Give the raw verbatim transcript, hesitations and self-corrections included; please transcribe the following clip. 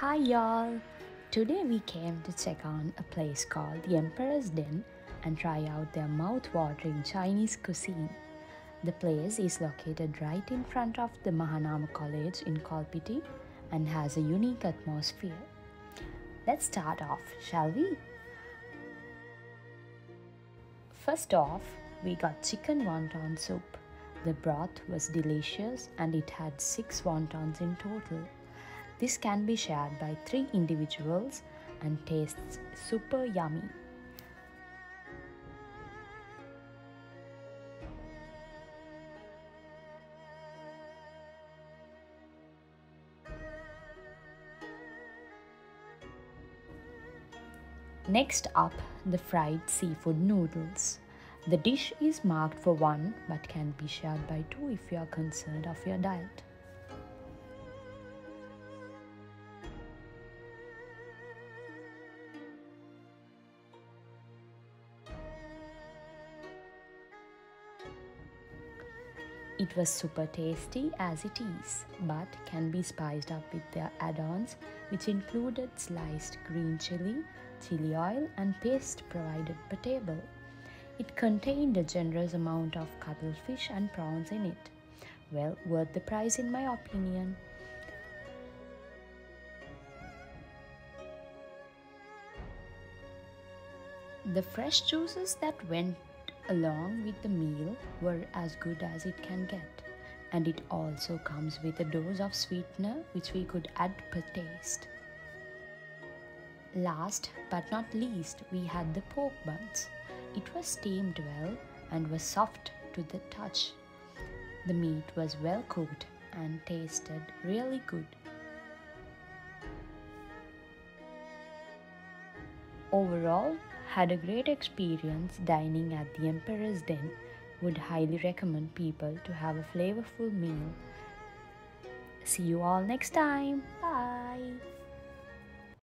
Hi y'all! Today we came to check on a place called The Emperor's Den and try out their mouth-watering Chinese cuisine. The place is located right in front of the Mahanama College in Kalpiti and has a unique atmosphere. Let's start off, shall we? First off, we got chicken wonton soup. The broth was delicious and it had six wontons in total. This can be shared by three individuals and tastes super yummy. Next up, the fried seafood noodles. The dish is marked for one but can be shared by two if you are concerned of your diet. It was super tasty as it is, but can be spiced up with their add-ons, which included sliced green chili, chili oil and paste provided per table. It contained a generous amount of cuttlefish and prawns in it. Well, worth the price in my opinion. The fresh juices that went along with the meal were as good as it can get, and it also comes with a dose of sweetener which we could add per taste. Last but not least, we had the pork buns. It was steamed well and was soft to the touch. The meat was well cooked and tasted really good. Overall, had a great experience dining at the Emperor's Den. Would highly recommend people to have a flavorful meal. See you all next time. Bye.